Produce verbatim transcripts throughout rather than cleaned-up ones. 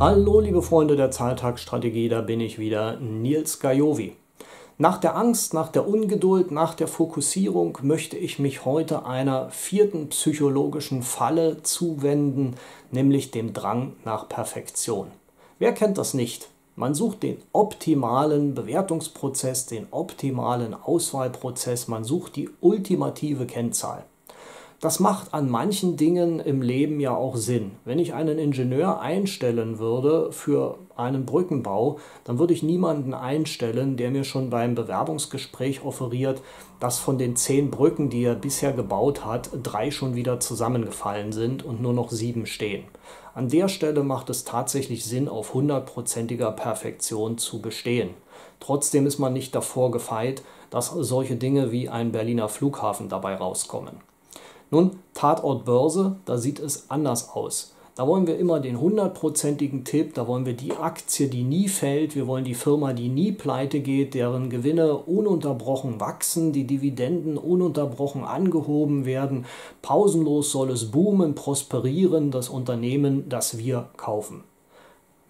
Hallo liebe Freunde der Zahltagstrategie, da bin ich wieder, Nils Gajowiy. Nach der Angst, nach der Ungeduld, nach der Fokussierung möchte ich mich heute einer vierten psychologischen Falle zuwenden, nämlich dem Drang nach Perfektion. Wer kennt das nicht? Man sucht den optimalen Bewertungsprozess, den optimalen Auswahlprozess, man sucht die ultimative Kennzahl. Das macht an manchen Dingen im Leben ja auch Sinn. Wenn ich einen Ingenieur einstellen würde für einen Brückenbau, dann würde ich niemanden einstellen, der mir schon beim Bewerbungsgespräch offeriert, dass von den zehn Brücken, die er bisher gebaut hat, drei schon wieder zusammengefallen sind und nur noch sieben stehen. An der Stelle macht es tatsächlich Sinn, auf hundertprozentiger Perfektion zu bestehen. Trotzdem ist man nicht davor gefeit, dass solche Dinge wie ein Berliner Flughafen dabei rauskommen. Nun, Tatort Börse, da sieht es anders aus. Da wollen wir immer den hundertprozentigen Tipp, da wollen wir die Aktie, die nie fällt, wir wollen die Firma, die nie pleite geht, deren Gewinne ununterbrochen wachsen, die Dividenden ununterbrochen angehoben werden, pausenlos soll es boomen, prosperieren, das Unternehmen, das wir kaufen.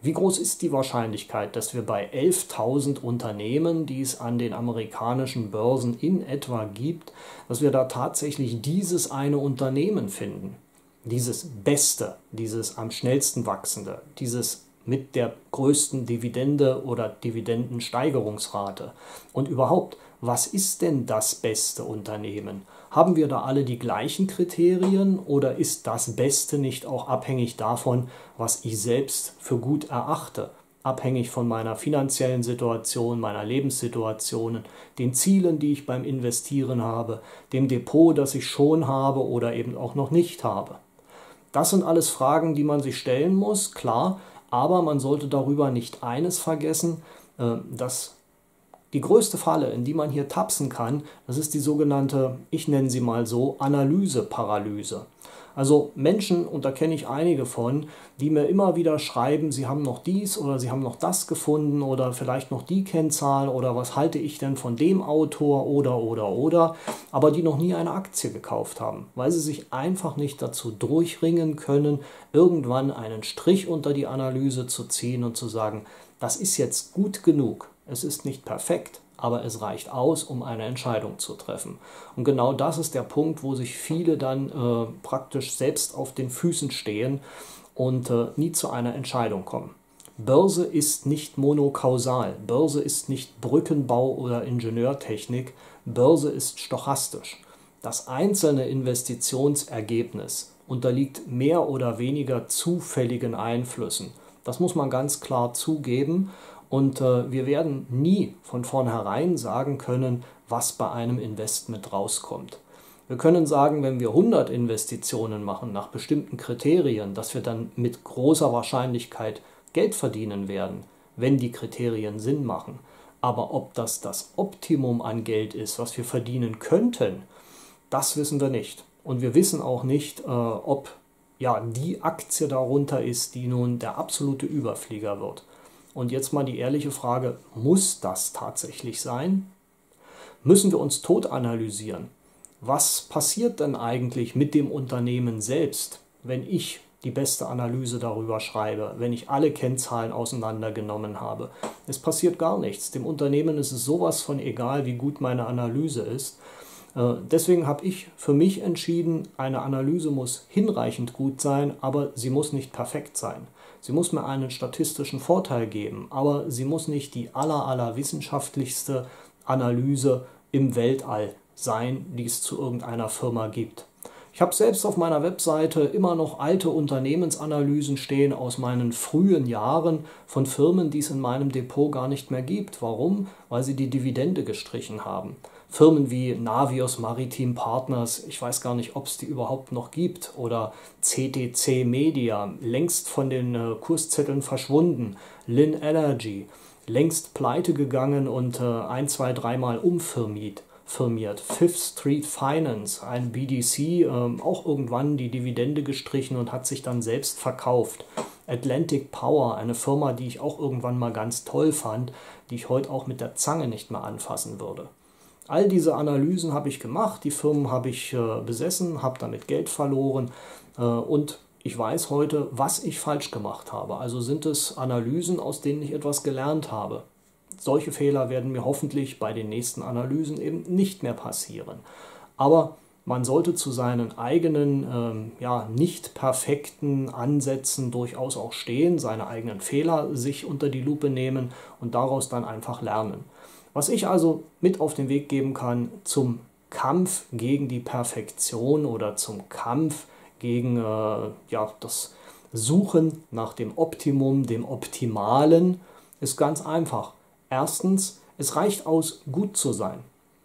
Wie groß ist die Wahrscheinlichkeit, dass wir bei elftausend Unternehmen, die es an den amerikanischen Börsen in etwa gibt, dass wir da tatsächlich dieses eine Unternehmen finden? Dieses Beste, dieses am schnellsten wachsende, dieses mit der größten Dividende oder Dividendensteigerungsrate. Und überhaupt, was ist denn das beste Unternehmen? Haben wir da alle die gleichen Kriterien oder ist das Beste nicht auch abhängig davon, was ich selbst für gut erachte? Abhängig von meiner finanziellen Situation, meiner Lebenssituationen, den Zielen, die ich beim Investieren habe, dem Depot, das ich schon habe oder eben auch noch nicht habe. Das sind alles Fragen, die man sich stellen muss, klar, aber man sollte darüber nicht eines vergessen, dass die größte Falle, in die man hier tapsen kann, das ist die sogenannte, ich nenne sie mal so, Analyseparalyse. Also Menschen, und da kenne ich einige von, die mir immer wieder schreiben, sie haben noch dies oder sie haben noch das gefunden oder vielleicht noch die Kennzahl oder was halte ich denn von dem Autor oder, oder, oder, aber die noch nie eine Aktie gekauft haben, weil sie sich einfach nicht dazu durchringen können, irgendwann einen Strich unter die Analyse zu ziehen und zu sagen, das ist jetzt gut genug. Es ist nicht perfekt, aber es reicht aus, um eine Entscheidung zu treffen. Und genau das ist der Punkt, wo sich viele dann äh, praktisch selbst auf den Füßen stehen und äh, nie zu einer Entscheidung kommen. Börse ist nicht monokausal. Börse ist nicht Brückenbau oder Ingenieurtechnik. Börse ist stochastisch. Das einzelne Investitionsergebnis unterliegt mehr oder weniger zufälligen Einflüssen. Das muss man ganz klar zugeben. Und äh, wir werden nie von vornherein sagen können, was bei einem Investment rauskommt. Wir können sagen, wenn wir hundert Investitionen machen nach bestimmten Kriterien, dass wir dann mit großer Wahrscheinlichkeit Geld verdienen werden, wenn die Kriterien Sinn machen. Aber ob das das Optimum an Geld ist, was wir verdienen könnten, das wissen wir nicht. Und wir wissen auch nicht, äh, ob ja, die Aktie darunter ist, die nun der absolute Überflieger wird. Und jetzt mal die ehrliche Frage, muss das tatsächlich sein? Müssen wir uns tot analysieren? Was passiert denn eigentlich mit dem Unternehmen selbst, wenn ich die beste Analyse darüber schreibe, wenn ich alle Kennzahlen auseinandergenommen habe? Es passiert gar nichts. Dem Unternehmen ist es sowas von egal, wie gut meine Analyse ist. Deswegen habe ich für mich entschieden, eine Analyse muss hinreichend gut sein, aber sie muss nicht perfekt sein. Sie muss mir einen statistischen Vorteil geben, aber sie muss nicht die aller, aller wissenschaftlichste Analyse im Weltall sein, die es zu irgendeiner Firma gibt. Ich habe selbst auf meiner Webseite immer noch alte Unternehmensanalysen stehen aus meinen frühen Jahren von Firmen, die es in meinem Depot gar nicht mehr gibt. Warum? Weil sie die Dividende gestrichen haben. Firmen wie Navios Maritime Partners, ich weiß gar nicht, ob es die überhaupt noch gibt, oder C T C Media, längst von den äh, Kurszetteln verschwunden, Lin Energy, längst pleite gegangen und äh, ein, zwei, dreimal umfirmiert. Firmiert. Fifth Street Finance, ein B D C, ähm, auch irgendwann die Dividende gestrichen und hat sich dann selbst verkauft. Atlantic Power, eine Firma, die ich auch irgendwann mal ganz toll fand, die ich heute auch mit der Zange nicht mehr anfassen würde. All diese Analysen habe ich gemacht, die Firmen habe ich äh, besessen, habe damit Geld verloren äh, und Ich weiß heute, was ich falsch gemacht habe. Also sind es Analysen, aus denen ich etwas gelernt habe. Solche Fehler werden mir hoffentlich bei den nächsten Analysen eben nicht mehr passieren. Aber man sollte zu seinen eigenen ähm, ja, nicht perfekten Ansätzen durchaus auch stehen, seine eigenen Fehler sich unter die Lupe nehmen und daraus dann einfach lernen. Was ich also mit auf den Weg geben kann zum Kampf gegen die Perfektion oder zum Kampf gegen äh, ja, das Suchen nach dem Optimum, dem Optimalen, ist ganz einfach. Erstens, es reicht aus, gut zu sein.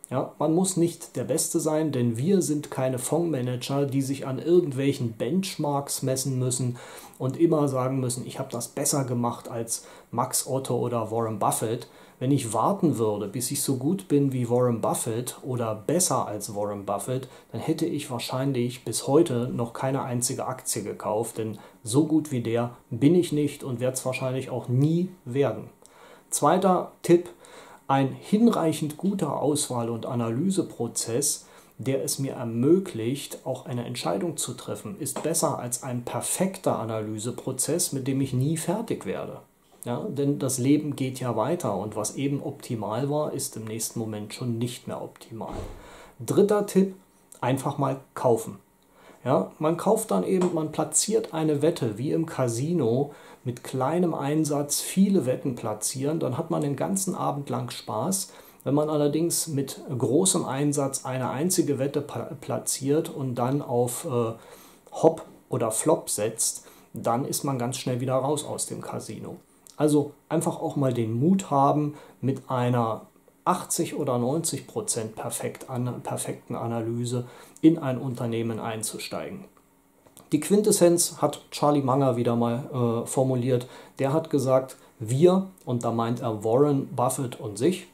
Ja, man muss nicht der Beste sein, denn wir sind keine Fondsmanager, die sich an irgendwelchen Benchmarks messen müssen und immer sagen müssen, ich habe das besser gemacht als Max Otto oder Warren Buffett. Wenn ich warten würde, bis ich so gut bin wie Warren Buffett oder besser als Warren Buffett, dann hätte ich wahrscheinlich bis heute noch keine einzige Aktie gekauft, denn so gut wie der bin ich nicht und werde es wahrscheinlich auch nie werden. Zweiter Tipp, ein hinreichend guter Auswahl- und Analyseprozess, der es mir ermöglicht, auch eine Entscheidung zu treffen, ist besser als ein perfekter Analyseprozess, mit dem ich nie fertig werde. Ja, denn das Leben geht ja weiter und was eben optimal war, ist im nächsten Moment schon nicht mehr optimal. Dritter Tipp, einfach mal kaufen. Ja, man kauft dann eben, man platziert eine Wette, wie im Casino, mit kleinem Einsatz viele Wetten platzieren, dann hat man den ganzen Abend lang Spaß. Wenn man allerdings mit großem Einsatz eine einzige Wette platziert und dann auf äh, Hop oder Flop setzt, dann ist man ganz schnell wieder raus aus dem Casino. Also einfach auch mal den Mut haben, mit einer achtzig oder neunzig Prozent perfekt an, perfekten Analyse in ein Unternehmen einzusteigen. Die Quintessenz hat Charlie Munger wieder mal äh, formuliert. Der hat gesagt, wir, und da meint er Warren Buffett und sich,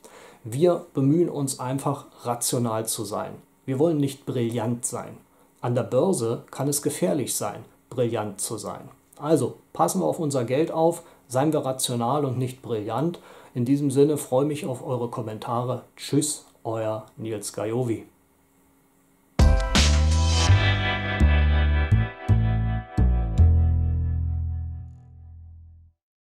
wir bemühen uns einfach rational zu sein. Wir wollen nicht brillant sein. An der Börse kann es gefährlich sein, brillant zu sein. Also passen wir auf unser Geld auf, seien wir rational und nicht brillant. In diesem Sinne freue ich mich auf eure Kommentare. Tschüss, euer Nils Gajowiy.